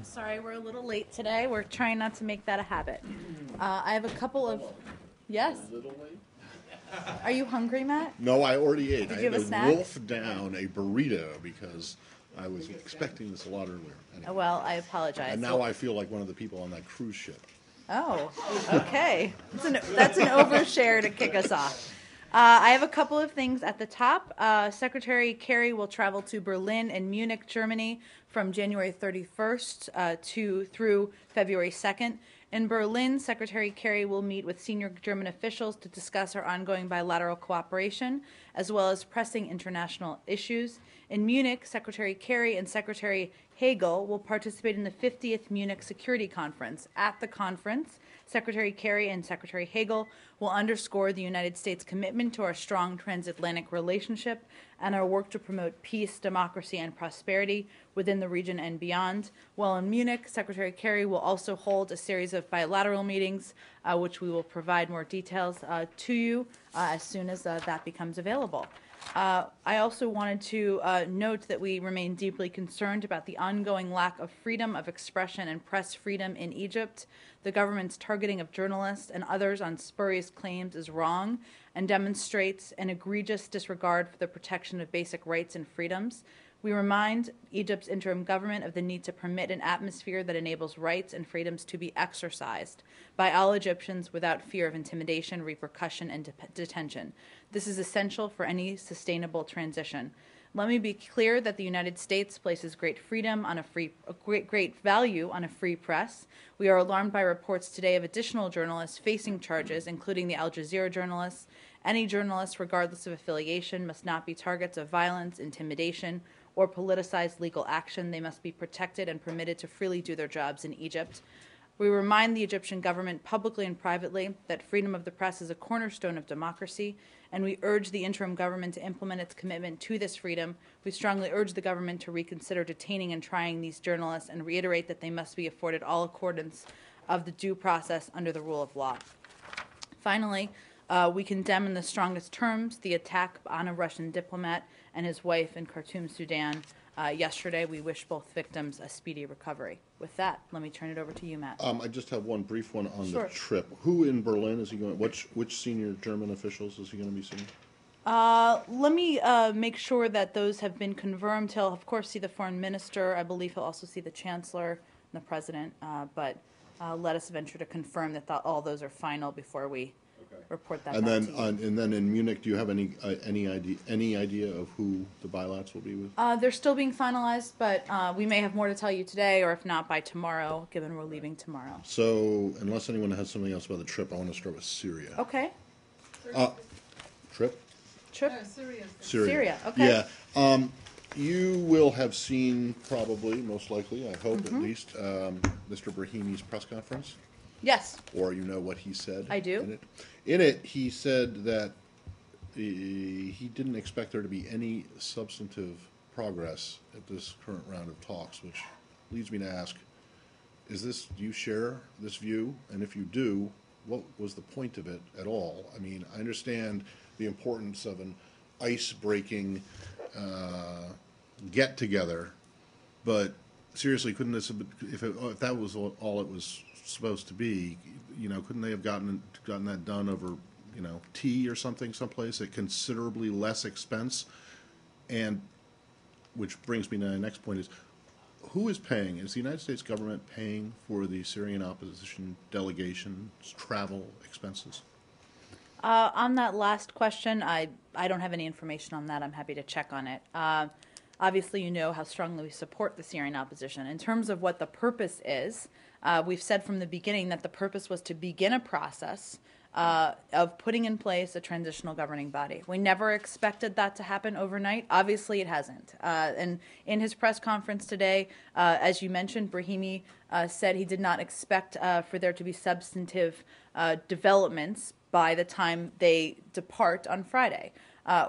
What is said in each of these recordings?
I'm sorry, we're a little late today. We're trying not to make that a habit. I have a couple of... Yes? A little late? Are you hungry, Matt? No, I already ate. Did you have a snack? I wolfed down a burrito because I was expecting this a lot earlier. Anyway. Oh, well, I apologize. And now I feel like one of the people on that cruise ship. Oh, okay. That's an overshare to kick us off. I have a couple of things at the top. Secretary Kerry will travel to Berlin and Munich, Germany from January 31st through February 2nd. In Berlin, Secretary Kerry will meet with senior German officials to discuss our ongoing bilateral cooperation, as well as pressing international issues. In Munich, Secretary Kerry and Secretary Hagel will participate in the 50th Munich Security Conference. At the conference, Secretary Kerry and Secretary Hagel will underscore the United States' commitment to our strong transatlantic relationship and our work to promote peace, democracy, and prosperity within the region and beyond. While in Munich, Secretary Kerry will also hold a series of bilateral meetings, which we will provide more details to you as soon as that becomes available. I also wanted to note that we remain deeply concerned about the ongoing lack of freedom of expression and press freedom in Egypt. The government's targeting of journalists and others on spurious claims is wrong and demonstrates an egregious disregard for the protection of basic rights and freedoms. We remind Egypt's interim government of the need to permit an atmosphere that enables rights and freedoms to be exercised by all Egyptians without fear of intimidation, repercussion, and detention. This is essential for any sustainable transition. Let me be clear that the United States places great freedom on a great value on a free press. We are alarmed by reports today of additional journalists facing charges, including the Al Jazeera journalists. Any journalist, regardless of affiliation, must not be targets of violence, intimidation, or politicized legal action. They must be protected and permitted to freely do their jobs in Egypt. We remind the Egyptian government publicly and privately that freedom of the press is a cornerstone of democracy, and we urge the interim government to implement its commitment to this freedom. We strongly urge the government to reconsider detaining and trying these journalists and reiterate that they must be afforded all accordance of the due process under the rule of law. Finally, we condemn in the strongest terms the attack on a Russian diplomat and his wife in Khartoum, Sudan, yesterday. We wish both victims a speedy recovery. With that, let me turn it over to you, Matt. I just have one brief one on the trip. Who in Berlin is he going? Which senior German officials is he going to be seeing? Let me make sure that those have been confirmed. He'll, of course, see the foreign minister. I believe he'll also see the chancellor and the president. But let us venture to confirm that all those are final before we report that. And then, in Munich, do you have any idea of who the bilats will be with? They're still being finalized, but we may have more to tell you today, or if not by tomorrow, given we're leaving tomorrow. So, unless anyone has something else about the trip, I want to start with Syria. Okay. Trip? No, Syria. Okay. Yeah. You will have seen probably, most likely, I hope at least, Mr. Brahimi's press conference. Yes. Or you know what he said? I do. In it he said that he didn't expect there to be any substantive progress at this current round of talks, which leads me to ask, do you share this view? And if you do, what was the point of it at all? I mean, I understand the importance of an ice-breaking get-together, but seriously, couldn't this have been, if that was all it was supposed to be, couldn't they have gotten that done over, tea or something someplace at considerably less expense? And which brings me to my next point is, who is paying? Is the United States government paying for the Syrian opposition delegation's travel expenses? On that last question, I don't have any information on that. I'm happy to check on it. Obviously, you know how strongly we support the Syrian opposition. In terms of what the purpose is, we've said from the beginning that the purpose was to begin a process of putting in place a transitional governing body. We never expected that to happen overnight. Obviously, it hasn't. And in his press conference today, as you mentioned, Brahimi said he did not expect for there to be substantive developments by the time they depart on Friday.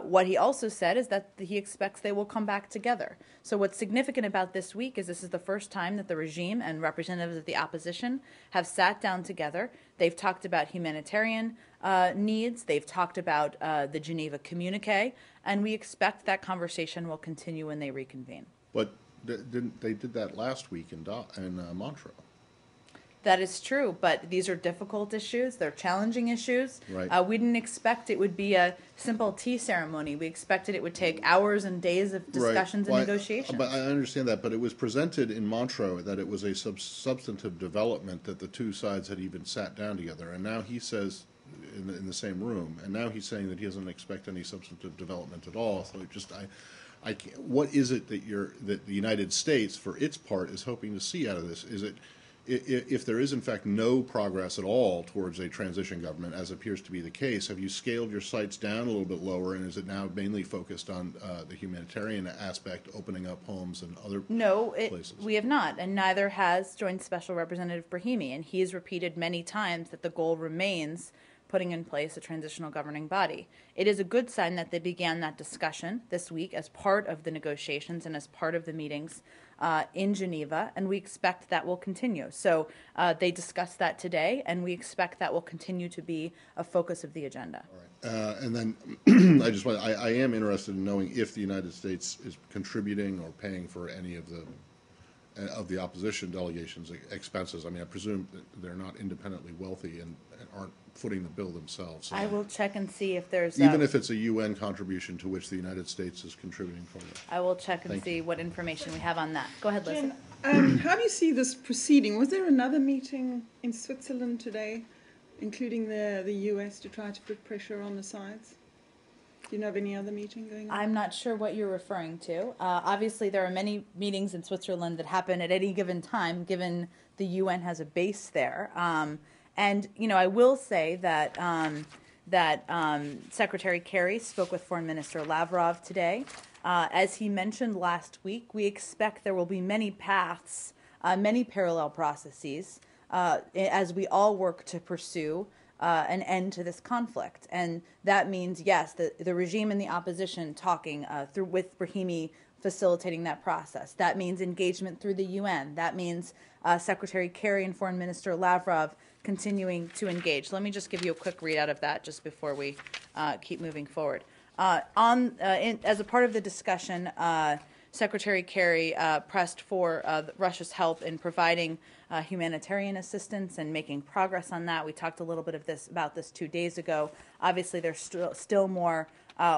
What he also said is that he expects they will come back together. So what's significant about this week is this is the first time that the regime and representatives of the opposition have sat down together. They've talked about humanitarian needs. They've talked about the Geneva communique. And we expect that conversation will continue when they reconvene. But They did that last week in Montreux. That is true, but these are difficult issues. They're challenging issues. Right. We didn't expect it would be a simple tea ceremony. We expected it would take hours and days of discussions and negotiations. But I understand that, but it was presented in Montreux that it was a substantive development that the two sides had even sat down together, and now he says in the same room, and now he's saying that he doesn't expect any substantive development at all. So it just I can't, what is it that the United States, for its part, is hoping to see out of this? Is it, if there is in fact no progress at all towards a transition government, as appears to be the case, have you scaled your sights down a little bit lower, and is it now mainly focused on the humanitarian aspect, opening up homes and other places? No, we have not, and neither has Joint Special Representative Brahimi, and he has repeated many times that the goal remains putting in place a transitional governing body. It is a good sign that they began that discussion this week as part of the negotiations and as part of the meetings in Geneva, and we expect that will continue. So they discussed that today, and we expect that will continue to be a focus of the agenda. All right. And then I am interested in knowing if the United States is contributing or paying for any of the opposition delegation's expenses. I mean, I presume that they're not independently wealthy and aren't footing the bill themselves. So I will check and see if there's... Even if it's a UN contribution to which the United States is contributing for it. I will check and see what information we have on that. Go ahead, Liz. How do you see this proceeding? Was there another meeting in Switzerland today, including the US, to try to put pressure on the sides? Do you know of any other meeting going on? I'm not sure what you're referring to. Obviously, there are many meetings in Switzerland that happen at any given time, given the UN has a base there. And, you know, I will say that Secretary Kerry spoke with Foreign Minister Lavrov today. As he mentioned last week, we expect there will be many paths, many parallel processes, as we all work to pursue an end to this conflict. And that means, yes, the regime and the opposition talking with Brahimi facilitating that process. That means engagement through the UN. That means Secretary Kerry and Foreign Minister Lavrov continuing to engage. Let me just give you a quick readout of that just before we keep moving forward. As a part of the discussion, Secretary Kerry pressed for Russia's help in providing humanitarian assistance and making progress on that. We talked a little bit about this 2 days ago. Obviously, there's still more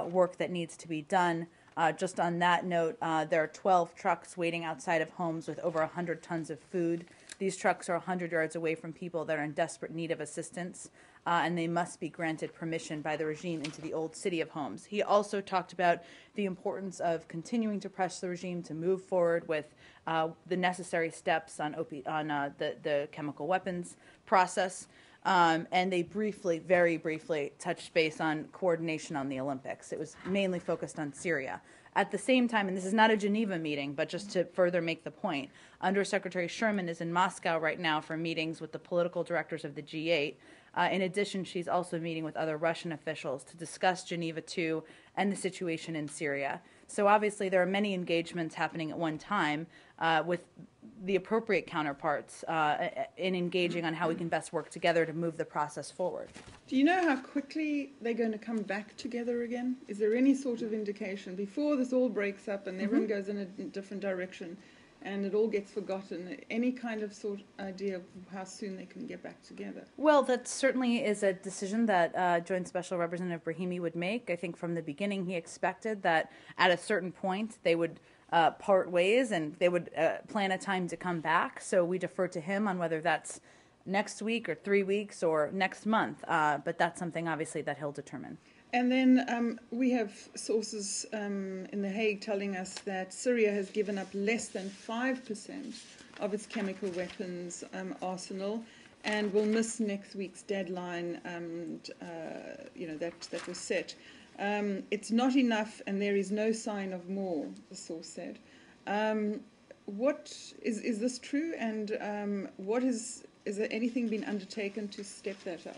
work that needs to be done. Just on that note, there are 12 trucks waiting outside of homes with over 100 tons of food. These trucks are 100 yards away from people that are in desperate need of assistance, and they must be granted permission by the regime into the old city of Homs. He also talked about the importance of continuing to press the regime to move forward with the necessary steps on the chemical weapons process. And they briefly, very briefly, touched base on coordination on the Olympics. It was mainly focused on Syria. At the same time, and this is not a Geneva meeting, but just to further make the point, Undersecretary Sherman is in Moscow right now for meetings with the political directors of the G8. In addition, she's also meeting with other Russian officials to discuss Geneva II and the situation in Syria. So obviously there are many engagements happening at one time with the appropriate counterparts in engaging on how we can best work together to move the process forward. Do you know how quickly they're going to come back together again? Is there any sort of indication? Before this all breaks up and everyone goes in a different direction and it all gets forgotten, any kind of idea of how soon they can get back together? Well, that certainly is a decision that Joint Special Representative Brahimi would make. I think from the beginning he expected that at a certain point they would part ways and they would plan a time to come back. So we defer to him on whether that's next week or 3 weeks or next month. But that's something, obviously, that he'll determine. And then we have sources in The Hague telling us that Syria has given up less than 5% of its chemical weapons arsenal and will miss next week's deadline that was set. It's not enough and there is no sign of more, the source said. What is this true, and is there anything been undertaken to step that up?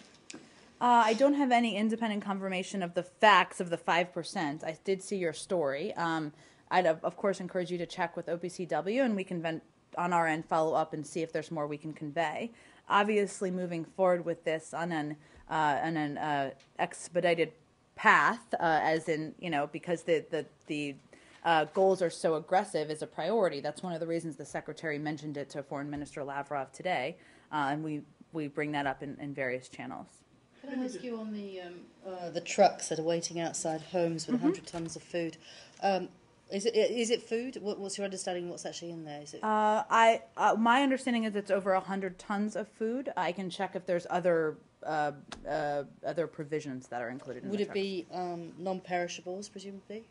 I don't have any independent confirmation of the facts of the 5%. I did see your story. I'd, of course, encourage you to check with OPCW, and we can, on our end, follow up and see if there's more we can convey. Obviously, moving forward with this on an expedited path, as in, you know, because the goals are so aggressive is a priority. That's one of the reasons the Secretary mentioned it to Foreign Minister Lavrov today, and we bring that up in various channels. Can I ask you on the trucks that are waiting outside homes with 100 tons of food? Is it food? What's your understanding? What's actually in there? Is it? My understanding is it's over 100 tons of food. I can check if there's other provisions that are included in the trucks. Would it be non-perishables, presumably?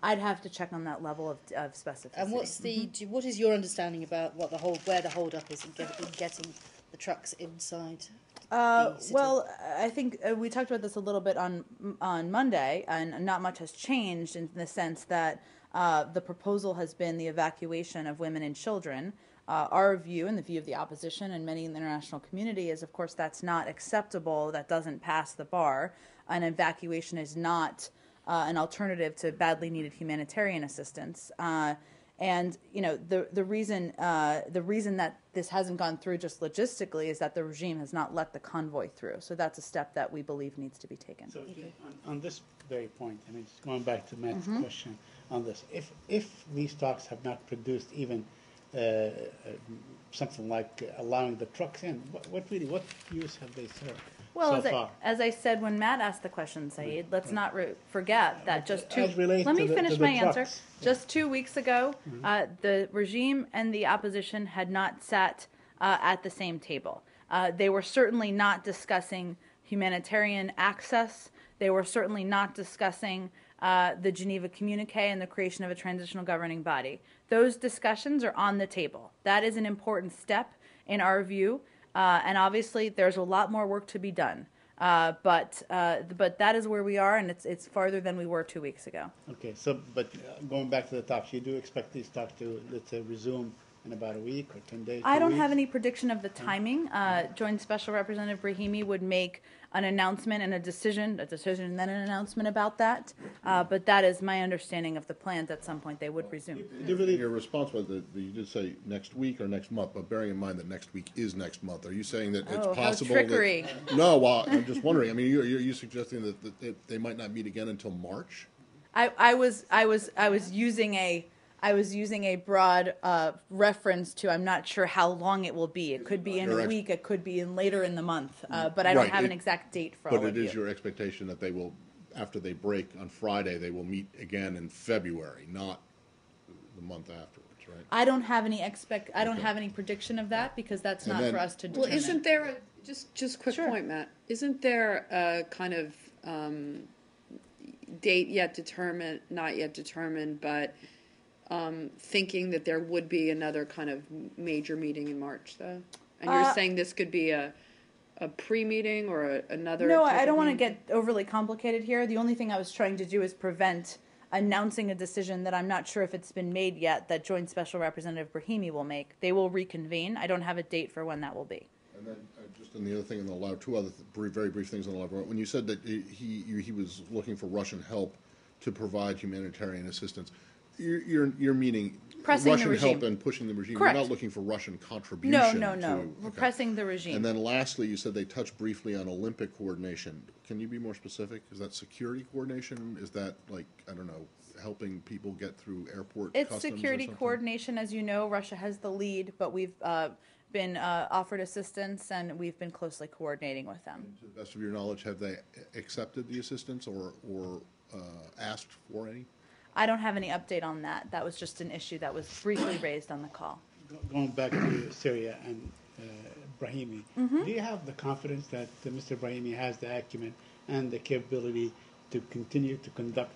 I'd have to check on that level of specificity. And what's the? What is your understanding about what the holdup is in getting the trucks inside? Well, I think we talked about this a little bit on Monday, and not much has changed in the sense that the proposal has been the evacuation of women and children. Our view and the view of the opposition and many in the international community is, of course, that's not acceptable. That doesn't pass the bar. An evacuation is not an alternative to badly needed humanitarian assistance. And you know the reason that this hasn't gone through just logistically is that the regime has not let the convoy through. So that's a step that we believe needs to be taken. So on this very point, I mean, just going back to Matt's question on this, if these talks have not produced even something like allowing the trucks in, what use have they served? Well, so as I said when Matt asked the question, Saeed, let's not forget that just let me finish my answer. Just 2 weeks ago, the regime and the opposition had not sat at the same table. They were certainly not discussing humanitarian access. They were certainly not discussing the Geneva Communique and the creation of a transitional governing body. Those discussions are on the table. That is an important step in our view. And obviously, there's a lot more work to be done, but that is where we are, and it's farther than we were 2 weeks ago. Okay, so but going back to the talks, you do expect these talks to resume in about a week or 10 days. I don't have any prediction of the timing. Joint Special Representative Brahimi would make an announcement and a decision, and then an announcement about that. But that is my understanding of the plans. At some point, they would resume. Your response was that you did say next week or next month, but bearing in mind that next week is next month, are you saying that it's possible? How trickery! No, well, I'm just wondering. I mean, you're suggesting that they might not meet again until March? I was using a broad reference to I'm not sure how long it will be. It could be in a week. It could be later in the month. But I don't have an exact date for all of you. But it is your expectation that they will, after they break on Friday, they will meet again in February, not the month afterwards, right? I don't have any prediction of that because that's not for us to determine. Well, isn't there a, just quick point, Matt? Isn't there a kind of date yet determined, not yet determined, but thinking that there would be another kind of major meeting in March, though? And you're saying this could be a pre-meeting or another? No, I don't want to get overly complicated here. The only thing I was trying to do is prevent announcing a decision that I'm not sure if it's been made yet that Joint Special Representative Brahimi will make. They will reconvene. I don't have a date for when that will be. And then just on the other thing, and I'll allow two other very brief things on the level. When you said that he was looking for Russian help to provide humanitarian assistance, You're meaning pressing Russian help and pushing the regime. Correct. You're not looking for Russian contribution. No. We're pressing the regime. And then lastly, you said they touched briefly on Olympic coordination. Can you be more specific? Is that security coordination? Is that, like, I don't know, helping people get through airport customs or something? It's security coordination. As you know, Russia has the lead, but we've been offered assistance, and we've been closely coordinating with them. And to the best of your knowledge, have they accepted the assistance or asked for any? I don't have any update on that. That was just an issue that was briefly raised on the call. Going back to Syria and Brahimi, do you have the confidence that Mr. Brahimi has the acumen and the capability to continue to conduct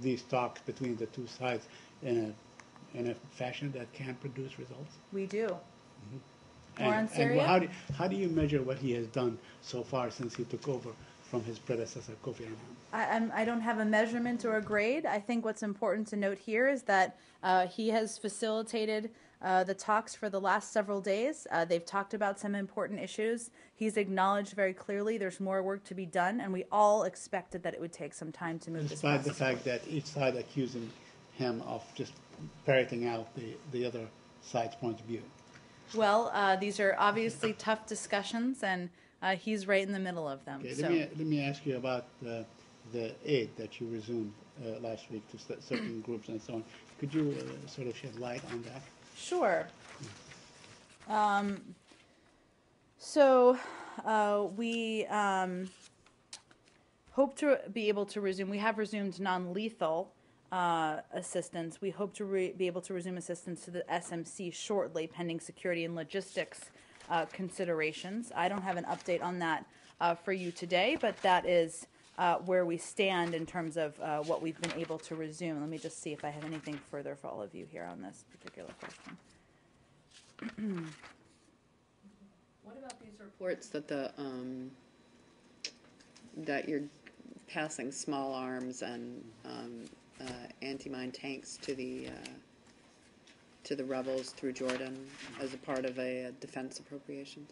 these talks between the two sides in a fashion that can produce results? We do. More on Syria? And how do you measure what he has done so far since he took over from his predecessor, Kofi Annan? I don't have a measurement or a grade. I think what's important to note here is that he has facilitated the talks for the last several days. They've talked about some important issues. He's acknowledged very clearly there's more work to be done, and we all expected that it would take some time to move this process. Despite the fact that each side accusing him of just parroting out the other side's point of view. Well, these are obviously tough discussions, and he's right in the middle of them. Okay, let me ask you about the aid that you resumed last week to certain groups and so on. Could you sort of shed light on that? Sure. We hope to be able to resume. We have resumed non-lethal assistance. We hope to be able to resume assistance to the SMC shortly, pending security and logistics considerations. I don't have an update on that for you today, but that is where we stand in terms of what we've been able to resume. Let me just see if I have anything further for all of you here on this particular question. What about these reports that the that you're passing small arms and anti-mine tanks to the rebels through Jordan as a part of a defense appropriation?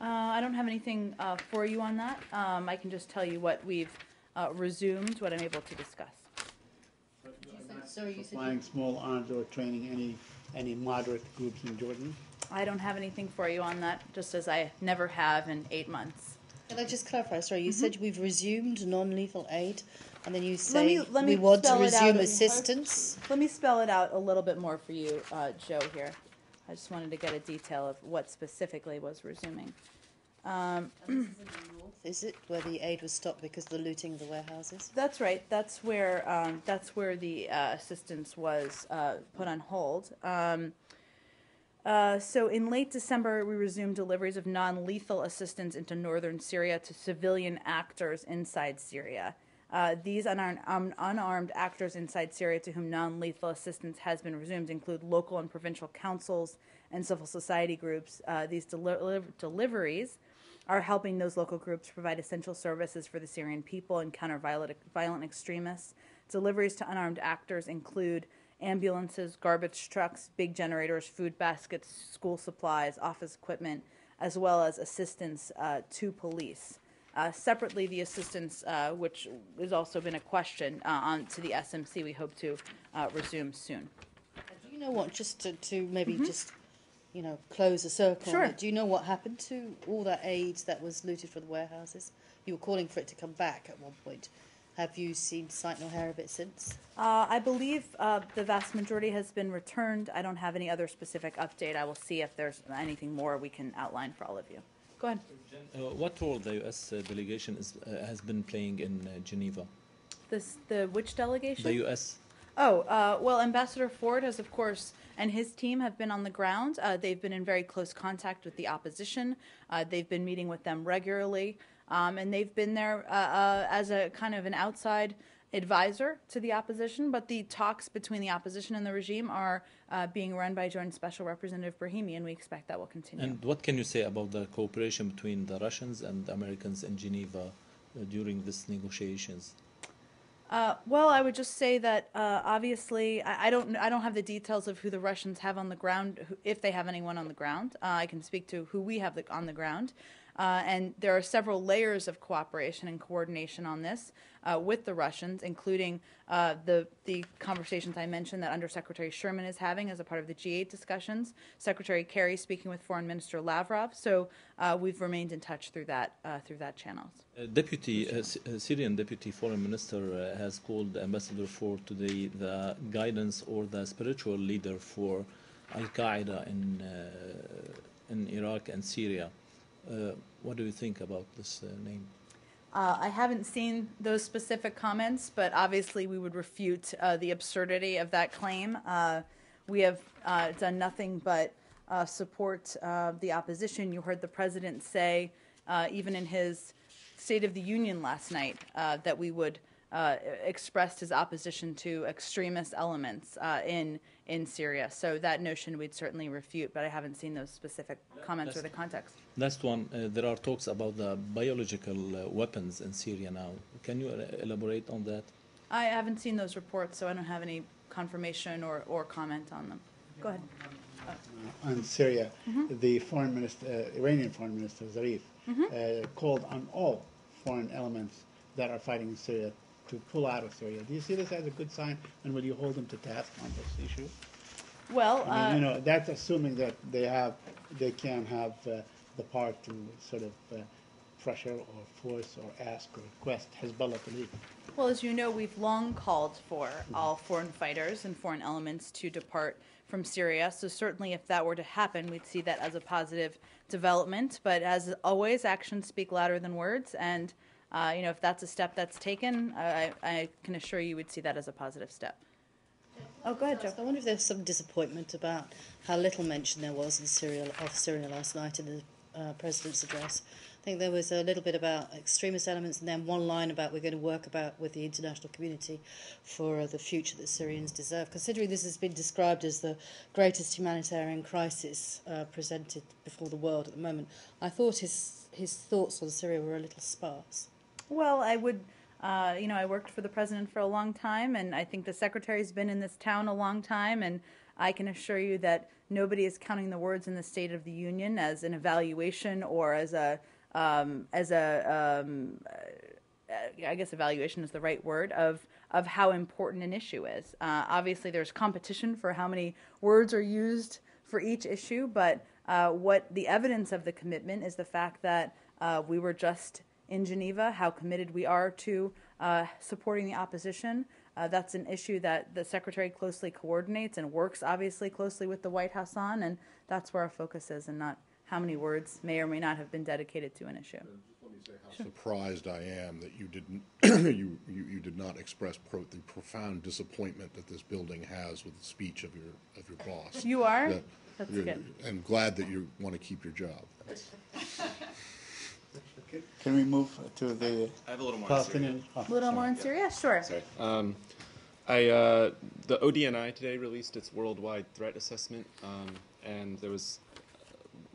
I don't have anything for you on that. I can just tell you what we've resumed, what I'm able to discuss. So you supplying small arms or training any moderate groups in Jordan? I don't have anything for you on that, just as I never have in 8 months. Can I just clarify? Sorry, you said we've resumed non-lethal aid, and then you say let me we want to resume assistance. Let me spell it out a little bit more for you, Joe, here. I just wanted to get a detail of what specifically was resuming. This is in the north, is it, where the aid was stopped because of the looting of the warehouses? That's right. That's where the assistance was put on hold. So in late December, we resumed deliveries of non-lethal assistance into northern Syria to civilian actors inside Syria. These unarmed actors inside Syria to whom non-lethal assistance has been resumed include local and provincial councils and civil society groups. These deliveries are helping those local groups provide essential services for the Syrian people and counter violent extremists. Deliveries to unarmed actors include ambulances, garbage trucks, big generators, food baskets, school supplies, office equipment, as well as assistance to police. Separately, the assistance, which has also been a question on to the SMC, we hope to resume soon. Do you know what, just to maybe just, you know, close a circle, sure. Do you know what happened to all that aid that was looted from the warehouses? You were calling for it to come back at one point. Have you seen sight nor hair of it since? I believe the vast majority has been returned. I don't have any other specific update. I will see if there's anything more we can outline for all of you. Go ahead. What role the U.S. delegation has been playing in Geneva? Which delegation? The U.S. Oh, well, Ambassador Ford has, of course, and his team have been on the ground. They've been in very close contact with the opposition. They've been meeting with them regularly. And they've been there as a kind of an outside advisor to the opposition, but the talks between the opposition and the regime are being run by Joint Special Representative Brahimi, and we expect that will continue. And what can you say about the cooperation between the Russians and Americans in Geneva during these negotiations? Well, I would just say that obviously I don't have the details of who the Russians have on the ground, if they have anyone on the ground. I can speak to who we have on the ground. And there are several layers of cooperation and coordination on this with the Russians, including the conversations I mentioned that Undersecretary Sherman is having as a part of the G8 discussions, Secretary Kerry speaking with Foreign Minister Lavrov. So we've remained in touch through that channel. Syrian Deputy Foreign Minister has called Ambassador Ford today the guidance or the spiritual leader for al-Qaeda in Iraq and Syria. What do you think about this name? I haven't seen those specific comments, but obviously we would refute the absurdity of that claim. We have done nothing but support the opposition. You heard the president say, even in his State of the Union last night, that we would express his opposition to extremist elements in Syria. So that notion we'd certainly refute, but I haven't seen those specific comments or the context. Last one, there are talks about the biological weapons in Syria now. Can you elaborate on that? I haven't seen those reports, so I don't have any confirmation or comment on them. Go ahead. On Syria, the foreign minister, Iranian Foreign Minister Zarif called on all foreign elements that are fighting in Syria to pull out of Syria. Do you see this as a good sign, and will you hold them to task on this issue? Well, I mean, you know, that's assuming that they can have the power to sort of pressure or force or ask or request Hezbollah to leave. Well, as you know, we've long called for all foreign fighters and foreign elements to depart from Syria. So certainly if that were to happen, we'd see that as a positive development. But as always, actions speak louder than words. And, you know, if that's a step that's taken, I can assure you would see that as a positive step. Oh, go ahead, Joe. I wonder if there's some disappointment about how little mention there was in Syria, of Syria last night in the President's address. I think there was a little bit about extremist elements and then one line about we're going to work about with the international community for the future that Syrians deserve, considering this has been described as the greatest humanitarian crisis presented before the world at the moment. I thought his thoughts on Syria were a little sparse. Well, I would... you know, I worked for the president for a long time, and I think the secretary's been in this town a long time, and I can assure you that nobody is counting the words in the State of the Union as an evaluation or I guess evaluation is the right word, of how important an issue is. Obviously, there's competition for how many words are used for each issue, but what the evidence of the commitment is the fact that we were just in Geneva, how committed we are to supporting the opposition. That's an issue that the Secretary closely coordinates and works, obviously, closely with the White House on, and that's where our focus is and not how many words may or may not have been dedicated to an issue. Let me say how surprised I am that you didn't you did not express the profound disappointment that this building has with the speech of your boss. You are? That's good. I'm glad that you want to keep your job. Can we move to the... I have a little more on Syria. Sure. Sorry. The ODNI today released its worldwide threat assessment, and there was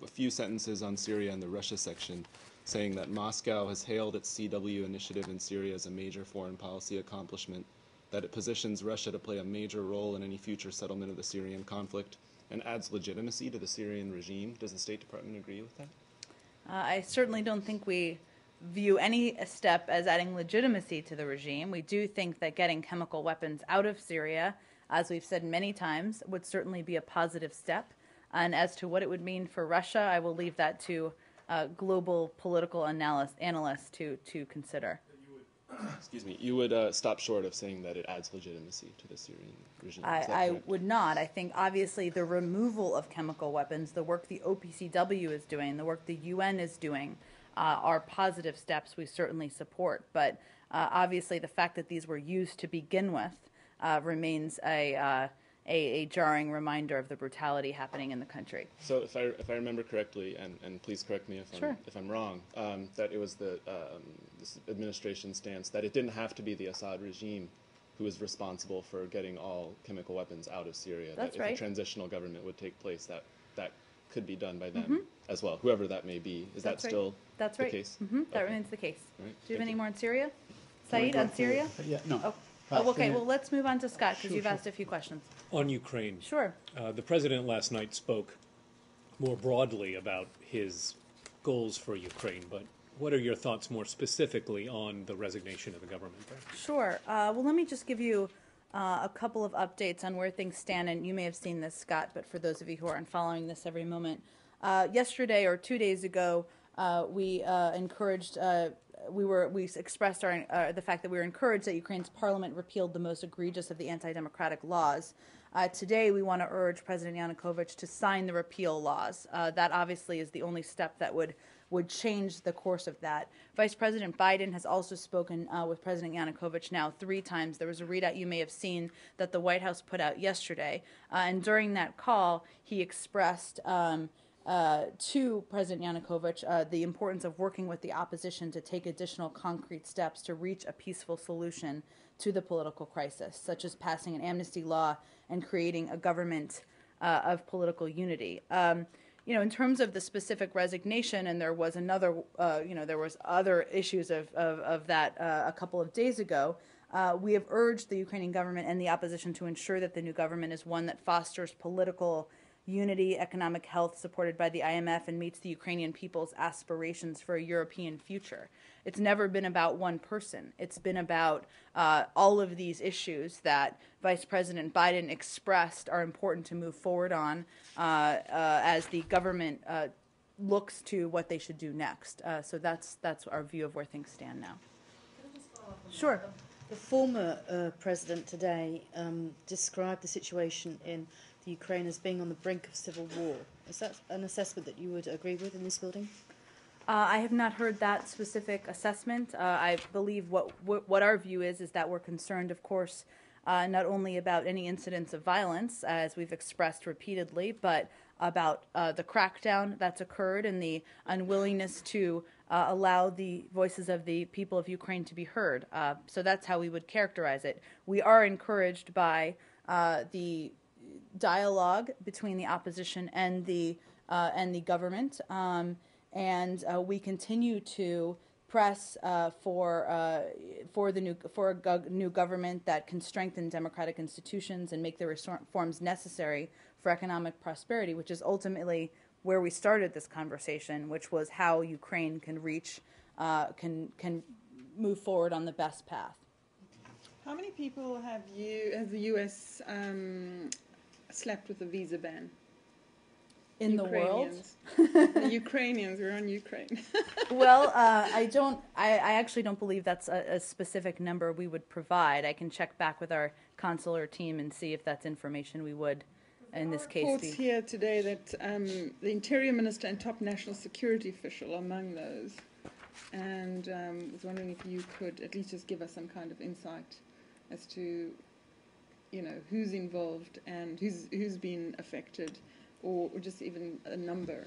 a few sentences on Syria in the Russia section saying that Moscow has hailed its CW initiative in Syria as a major foreign policy accomplishment, that it positions Russia to play a major role in any future settlement of the Syrian conflict, and adds legitimacy to the Syrian regime. Does the State Department agree with that? I certainly don't think we view any step as adding legitimacy to the regime. We do think that getting chemical weapons out of Syria, as we've said many times, would certainly be a positive step. And as to what it would mean for Russia, I will leave that to global political analysts to consider. You would stop short of saying that it adds legitimacy to the Syrian regime. I would not. I think, obviously, the removal of chemical weapons, the work the OPCW is doing, the work the UN is doing, are positive steps we certainly support. But obviously, the fact that these were used to begin with remains a jarring reminder of the brutality happening in the country. So, if I remember correctly, and please correct me if I'm wrong, that it was the this administration stance that it didn't have to be the Assad regime who was responsible for getting all chemical weapons out of Syria. That's right. If a transitional government would take place, that could be done by them as well, whoever that may be. Is that still the case? Mm-hmm. Okay. That remains the case. Right. Do you have any more on Syria, Saeed? On Syria? Yeah. No. Oh. Oh, okay, well, let's move on to Scott, because you've asked a few questions. On Ukraine. Sure. The President last night spoke more broadly about his goals for Ukraine, but what are your thoughts more specifically on the resignation of the government there? Sure. Well, let me just give you a couple of updates on where things stand, and you may have seen this, Scott, but for those of you who aren't following this every moment, yesterday or 2 days ago, we expressed the fact that we were encouraged that Ukraine's parliament repealed the most egregious of the anti-democratic laws. Today, we want to urge President Yanukovych to sign the repeal laws. That obviously is the only step that would change the course of that. Vice President Biden has also spoken with President Yanukovych now 3 times. There was a readout you may have seen that the White House put out yesterday, and during that call, he expressed to President Yanukovych the importance of working with the opposition to take additional concrete steps to reach a peaceful solution to the political crisis, such as passing an amnesty law and creating a government of political unity. You know, in terms of the specific resignation, and there was another, there was other issues of that a couple of days ago, we have urged the Ukrainian government and the opposition to ensure that the new government is one that fosters political unity, economic health supported by the IMF, and meets the Ukrainian people's aspirations for a European future. It's never been about one person. It's been about all of these issues that Vice President Biden expressed are important to move forward on as the government looks to what they should do next. So that's our view of where things stand now. Can I just follow up on that? Sure. The former president today described the situation in the Ukraine as being on the brink of civil war. Is that an assessment that you would agree with in this building? I have not heard that specific assessment. I believe what our view is that we're concerned, of course, not only about any incidents of violence, as we've expressed repeatedly, but about the crackdown that's occurred and the unwillingness to allow the voices of the people of Ukraine to be heard. So that's how we would characterize it. We are encouraged by the dialogue between the opposition and the government, and we continue to press for a new government that can strengthen democratic institutions and make the reforms necessary for economic prosperity, which is ultimately where we started this conversation, which was how Ukraine can reach can move forward on the best path. How many people has the U.S. slept with a visa ban? In the world? The Ukrainians, we're on Ukraine. Well, I actually don't believe that's a specific number we would provide. I can check back with our consular team and see if that's information we would, in this case. Reports here today that the Interior Minister and top national security official among those, and I was wondering if you could at least just give us some kind of insight as to, you know, who's involved and who's been affected. Or just even a number?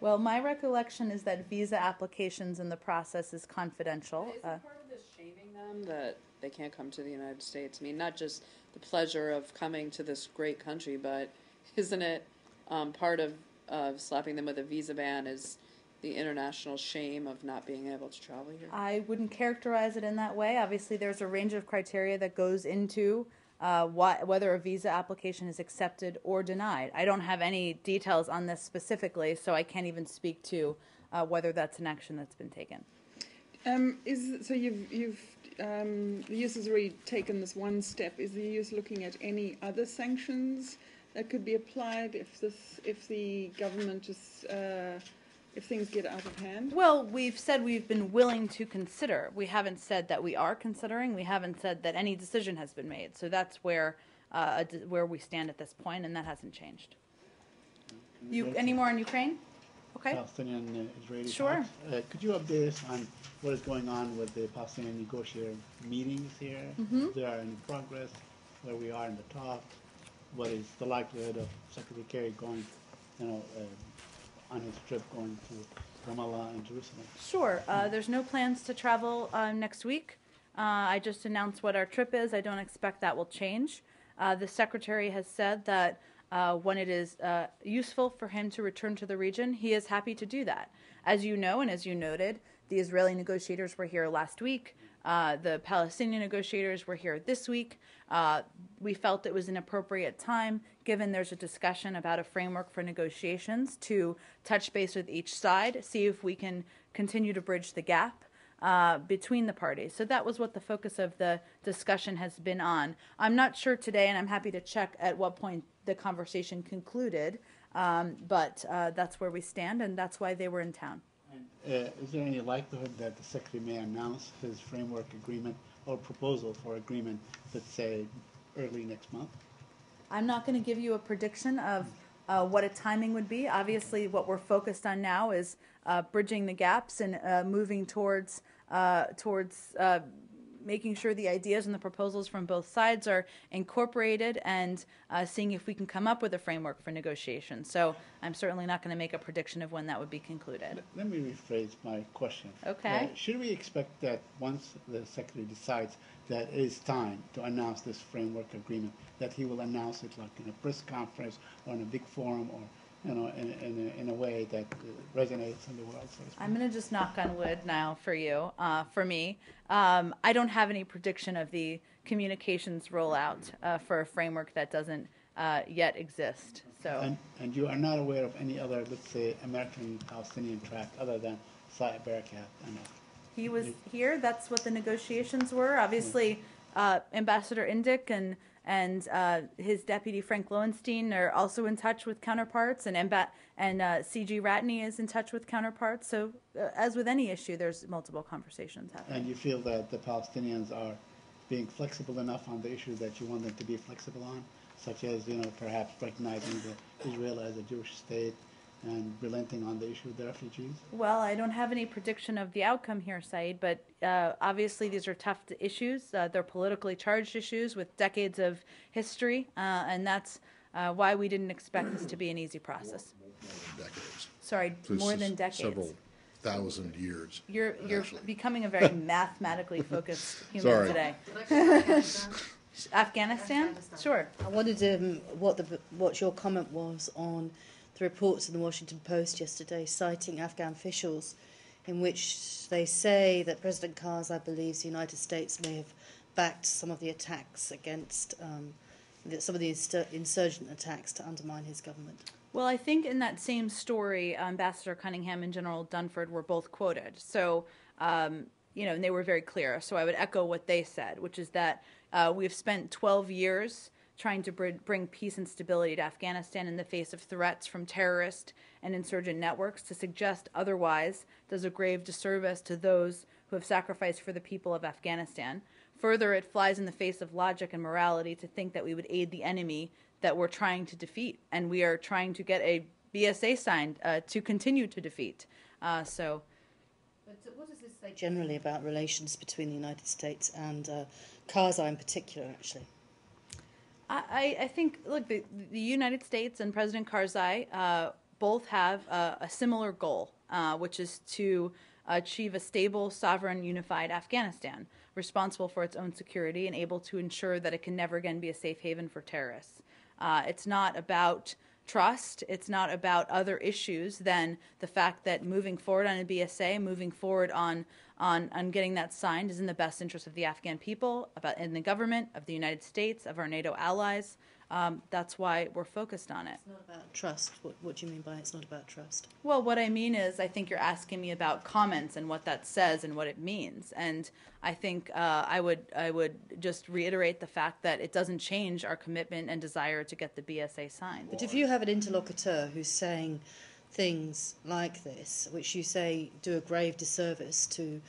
Well, my recollection is that visa applications in the process is confidential. Is part of this shaming them that they can't come to the United States? I mean, not just the pleasure of coming to this great country, but isn't it part of slapping them with a visa ban is the international shame of not being able to travel here? I wouldn't characterize it in that way. Obviously, there's a range of criteria that goes into whether a visa application is accepted or denied. I don't have any details on this specifically, so I can't even speak to whether that's an action that's been taken. The U.S. has already taken this one step. Is the U.S. looking at any other sanctions that could be applied if the government just if things get out of hand? Well, we've said we've been willing to consider. We haven't said that we are considering. We haven't said that any decision has been made. So that's where we stand at this point, and that hasn't changed. Any more on Ukraine? Okay. Palestinian Israeli. Sure. Could you update us on what is going on with the Palestinian negotiator meetings here? Mm-hmm. If they are in progress, where we are in the talks, what is the likelihood of Secretary Kerry going, on his trip going to Ramallah and Jerusalem? Sure. There's no plans to travel next week. I just announced what our trip is. I don't expect that will change. The Secretary has said that when it is useful for him to return to the region, he is happy to do that. As you know, and as you noted, the Israeli negotiators were here last week. The Palestinian negotiators were here this week. We felt it was an appropriate time, given there's a discussion about a framework for negotiations, to touch base with each side, see if we can continue to bridge the gap between the parties. So that was what the focus of the discussion has been on. I'm not sure today, and I'm happy to check at what point the conversation concluded, but that's where we stand, and that's why they were in town. Is there any likelihood that the Secretary may announce his framework agreement or proposal for agreement, let's say, early next month? I'm not going to give you a prediction of what a timing would be. Obviously, what we're focused on now is bridging the gaps and moving towards making sure the ideas and the proposals from both sides are incorporated and seeing if we can come up with a framework for negotiation. So I'm certainly not going to make a prediction of when that would be concluded. Let me rephrase my question. Okay. Should we expect that once the Secretary decides that it is time to announce this framework agreement, that he will announce it like in a press conference or in a big forum or in a way that resonates in the world? So I'm going to just knock on wood now for you, for me. I don't have any prediction of the communications rollout for a framework that doesn't yet exist. So. And you are not aware of any other, let's say, American-Palestinian track other than Saad Barakat? He was here. That's what the negotiations were. Obviously, Ambassador Indyk and his deputy Frank Lowenstein are also in touch with counterparts, and C.G. Ratney is in touch with counterparts. So, as with any issue, there's multiple conversations happening. And you feel that the Palestinians are being flexible enough on the issues that you want them to be flexible on, such as, you know, perhaps recognizing Israel as a Jewish state and relenting on the issue of the refugees? Well, I don't have any prediction of the outcome here, Saeed, but obviously these are tough issues. They're politically charged issues with decades of history, and that's why we didn't expect this to be an easy process. More than decades. Sorry, more than decades. Several thousand years. You're becoming a very mathematically focused human today. Afghanistan? Sure. I wondered what your comment was on the reports in the Washington Post yesterday citing Afghan officials in which they say that President Karzai believes the United States may have backed some of the attacks against, some of the insurgent attacks to undermine his government. Well, I think in that same story, Ambassador Cunningham and General Dunford were both quoted. So, you know, and they were very clear. So I would echo what they said, which is that we've spent 12 years trying to bring peace and stability to Afghanistan in the face of threats from terrorist and insurgent networks. To suggest otherwise does a grave disservice to those who have sacrificed for the people of Afghanistan. Further, it flies in the face of logic and morality to think that we would aid the enemy that we're trying to defeat, and we are trying to get a BSA signed to continue to defeat. But what does this say generally about relations between the United States and Karzai in particular, actually? I think, look, the United States and President Karzai both have a similar goal, which is to achieve a stable, sovereign, unified Afghanistan, responsible for its own security and able to ensure that it can never again be a safe haven for terrorists. It's not about trust. It's not about other issues than the fact that moving forward on a BSA, moving forward on getting that signed is in the best interest of the Afghan people, in the government, of the United States, of our NATO allies. That's why we're focused on it. It's not about trust. What do you mean by it's not about trust? Well, what I mean is I think you're asking me about comments and what that says and what it means. And I think I would just reiterate the fact that it doesn't change our commitment and desire to get the BSA signed. But if you have an interlocutor who's saying things like this, which you say do a grave disservice to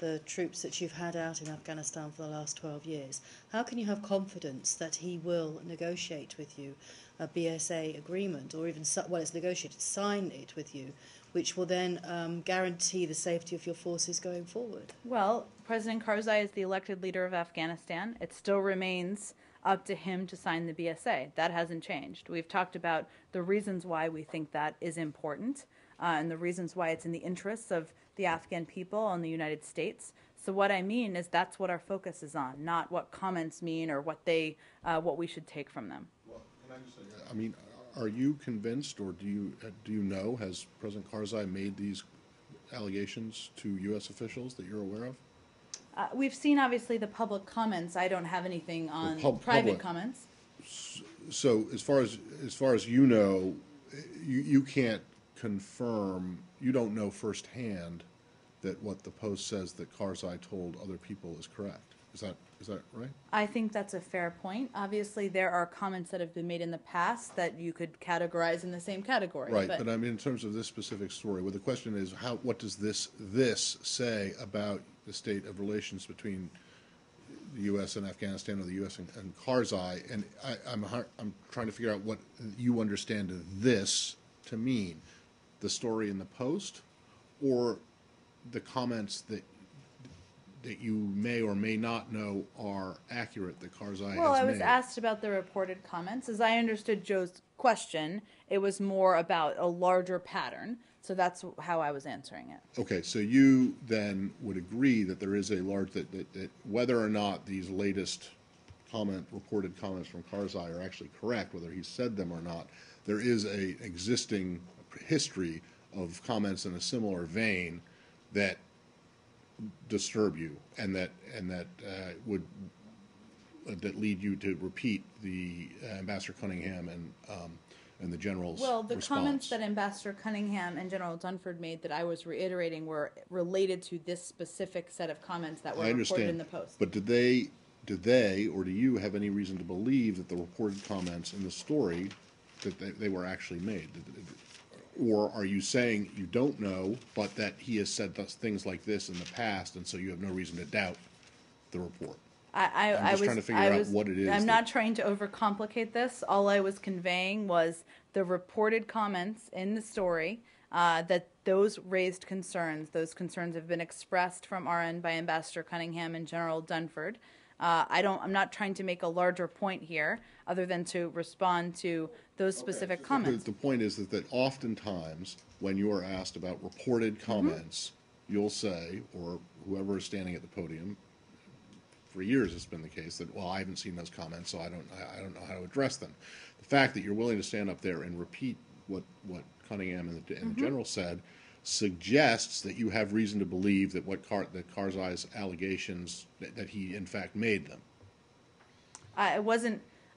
the troops that you've had out in Afghanistan for the last 12 years, how can you have confidence that he will negotiate with you a BSA agreement, or even, well, it's negotiated, sign it with you, which will then guarantee the safety of your forces going forward? Well, President Karzai is the elected leader of Afghanistan. It still remains up to him to sign the BSA. That hasn't changed. We've talked about the reasons why we think that is important and the reasons why it's in the interests of the Afghan people and the United States. So what I mean is that's what our focus is on, not what comments mean or what we should take from them. Well, can I just say, I mean, are you convinced, or do you know, has President Karzai made these allegations to U.S. officials that you're aware of? We've seen, obviously, the public comments. I don't have anything on private comments. So as far as you know, you can't confirm, you don't know firsthand that what the Post says that Karzai told other people is correct. Is that right? I think that's a fair point. Obviously, there are comments that have been made in the past that you could categorize in the same category. Right, but I mean, in terms of this specific story, well, the question is, what does this say about the state of relations between the U.S. and Afghanistan, or the U.S. and Karzai? And I'm trying to figure out what you understand this to mean. The story in the Post, or the comments that you may or may not know are accurate that Karzai has made? Well, I was asked about the reported comments. As I understood Joe's question, it was more about a larger pattern, so that's how I was answering it. Okay, so you then would agree that there is a large, that whether or not these latest reported comments from Karzai are actually correct, whether he said them or not, there is an existing history of comments in a similar vein that disturb you, and that lead you to repeat the Ambassador Cunningham and the general's response. Well, the comments that Ambassador Cunningham and General Dunford made that I was reiterating were related to this specific set of comments that were reported in the Post. But did they or do you have any reason to believe that the reported comments in the story that they were actually made? Or are you saying you don't know, but that he has said things like this in the past, and so you have no reason to doubt the report? I'm just trying to figure out what it is. I'm not trying to overcomplicate this. All I was conveying was the reported comments in the story that those raised concerns. Those concerns have been expressed from our end by Ambassador Cunningham and General Dunford. I'm not trying to make a larger point here other than to respond to those specific comments. The point is that oftentimes when you are asked about reported comments, you'll say, or whoever is standing at the podium, for years it's been the case that, well, I haven't seen those comments, so I don't know how to address them. The fact that you're willing to stand up there and repeat what Cunningham and the general said suggests that you have reason to believe that Karzai's allegations, that he in fact made them.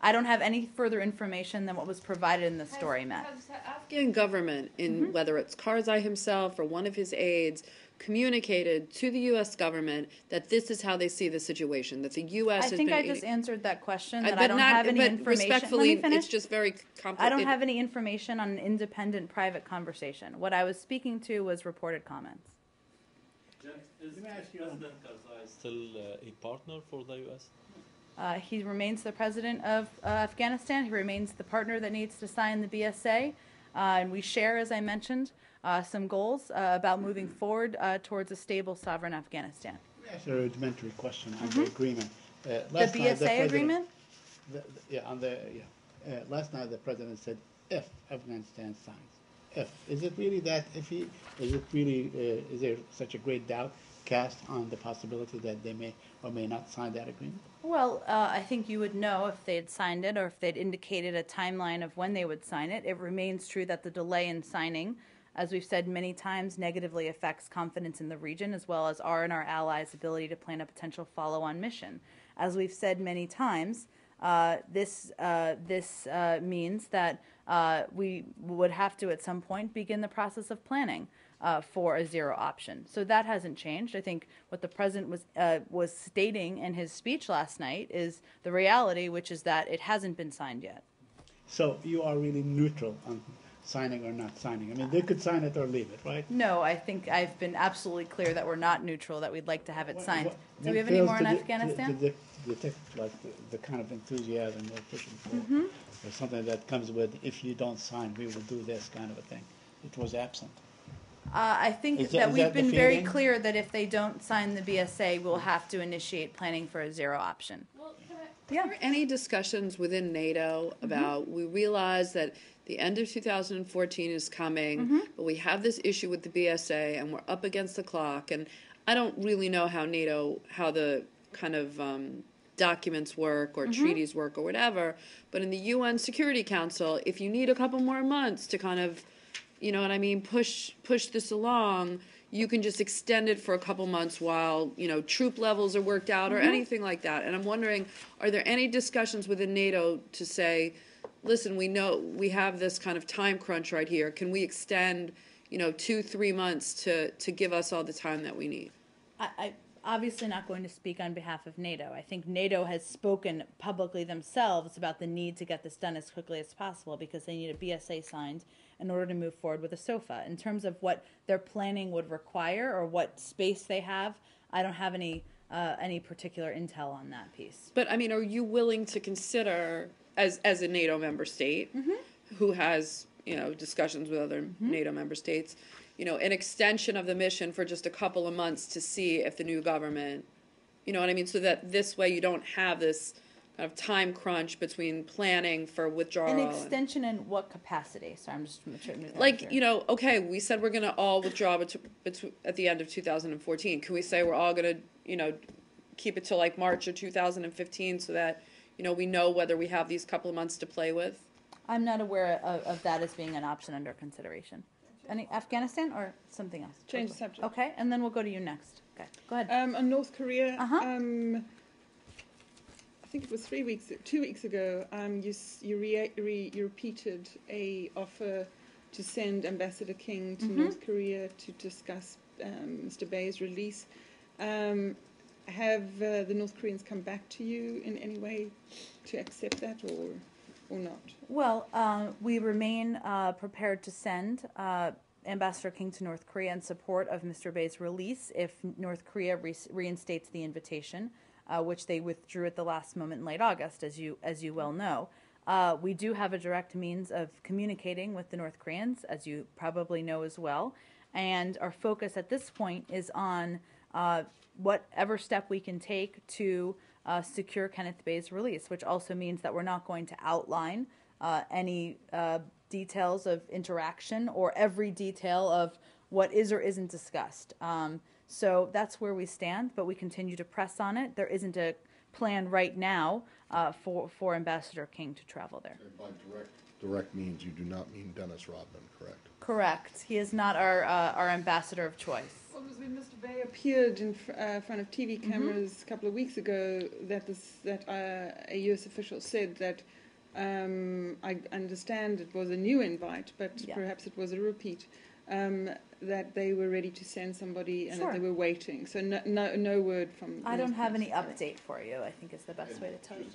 I don't have any further information than what was provided in the story, Matt. Has the Afghan government, in whether it's Karzai himself or one of his aides, communicated to the U.S. government that this is how they see the situation, that the U.S. I think I just answered that question, that I don't have any information. Respectfully, it's just very complicated. I don't have any information on an independent private conversation. What I was speaking to was reported comments. Is President Karzai still a partner for the U.S.? He remains the president of Afghanistan. He remains the partner that needs to sign the BSA. And we share, as I mentioned, some goals about moving forward towards a stable, sovereign Afghanistan. Yes, a rudimentary question on the agreement. The BSA agreement? Last night the president said, if Afghanistan signs. If. Is it really that iffy? Is it really, is there such a great doubt cast on the possibility that they may or may not sign that agreement? Well, I think you would know if they had signed it or if they'd indicated a timeline of when they would sign it. It remains true that the delay in signing, as we've said many times, negatively affects confidence in the region as well as our and our allies' ability to plan a potential follow-on mission. As we've said many times, this means that we would have to at some point begin the process of planning for a zero option. So that hasn't changed. I think what the president was stating in his speech last night is the reality, which is that it hasn't been signed yet. So you are really neutral on signing or not signing. I mean, they could sign it or leave it, right? No, I think I've been absolutely clear that we're not neutral, that we'd like to have it signed. Do we have any more on Afghanistan? To detect like the kind of enthusiasm we're pushing for, or something that comes with, if you don't sign, we will do this kind of a thing. It was absent. I think that we've been very clear that if they don't sign the BSA, we'll have to initiate planning for a zero option. Well, are there any discussions within NATO about, we realize that the end of 2014 is coming, but we have this issue with the BSA and we're up against the clock, and I don't really know how NATO, how the kind of documents work or treaties work or whatever, but in the UN Security Council, if you need a couple more months to kind of, you know what I mean, push this along, you can just extend it for a couple months while, you know, troop levels are worked out or anything like that. And I'm wondering, are there any discussions within NATO to say, listen, we know we have this kind of time crunch right here. Can we extend, you know, 2-3 months to give us all the time that we need? I'm obviously not going to speak on behalf of NATO. I think NATO has spoken publicly themselves about the need to get this done as quickly as possible because they need a BSA signed in order to move forward with a SOFA. In terms of what their planning would require or what space they have, I don't have any particular intel on that piece. But, I mean, are you willing to consider, as a NATO member state who has, you know, discussions with other NATO member states, you know, an extension of the mission for just a couple of months to see if the new government, you know what I mean, so that this way you don't have this kind of time crunch between planning for withdrawal. An extension in what capacity? So I'm just like, you know, okay, we said we're going to all withdraw at the end of 2014. Can we say we're all going to, you know, keep it till like March of 2015 so that, you know, we know whether we have these couple of months to play with? I'm not aware of that as being an option under consideration. Any Afghanistan or something else? Change the subject. Okay, and then we'll go to you next. Okay, go ahead. On North Korea. I think it was 2 weeks ago, you repeated an offer to send Ambassador King to North Korea to discuss Mr. Bae's release. Have the North Koreans come back to you in any way to accept that or not? Well, we remain prepared to send Ambassador King to North Korea in support of Mr. Bae's release if North Korea reinstates the invitation. which they withdrew at the last moment in late August, as you well know. We do have a direct means of communicating with the North Koreans, as you probably know as well. And our focus at this point is on whatever step we can take to secure Kenneth Bae's release, which also means that we're not going to outline any details of interaction or every detail of what is or isn't discussed. So that's where we stand, but we continue to press on it. There isn't a plan right now for Ambassador King to travel there. And by direct means, you do not mean Dennis Rodman, correct? Correct. He is not our ambassador of choice. Well, it was when Mr. Bae appeared in front of TV cameras a couple of weeks ago that a U.S. official said that I understand it was a new invite, but perhaps it was a repeat. That they were ready to send somebody and that they were waiting. So no word from... I don't have any update for you, I think is the best way to tell you.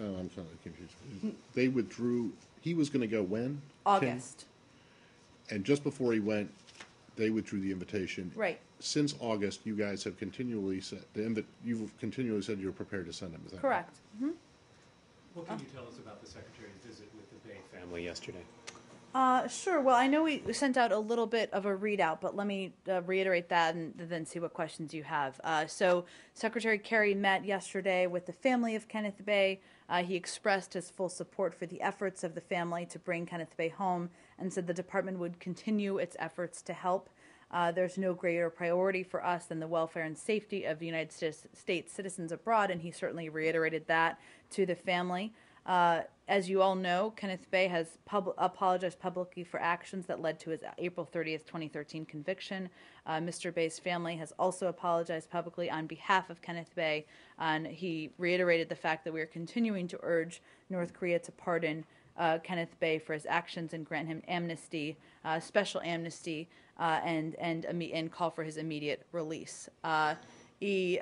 Oh, I'm kind of confused. They withdrew... He was going to go when? August. King? And just before he went, they withdrew the invitation. Right. Since August, you guys have continually said... You've continually said you're prepared to send him. Is that correct? Right? What can you tell us about the Secretary's visit with the Bae family yesterday? Sure. Well, I know we sent out a little bit of a readout, but let me reiterate that and then see what questions you have. So Secretary Kerry met yesterday with the family of Kenneth Bae. He expressed his full support for the efforts of the family to bring Kenneth Bae home and said the department would continue its efforts to help. There's no greater priority for us than the welfare and safety of the United States citizens abroad, and he certainly reiterated that to the family. As you all know, Kenneth Bae has apologized publicly for actions that led to his April 30th, 2013 conviction. Mr. Bae's family has also apologized publicly on behalf of Kenneth Bae, and he reiterated the fact that we are continuing to urge North Korea to pardon Kenneth Bae for his actions and grant him amnesty, special amnesty, and call for his immediate release. The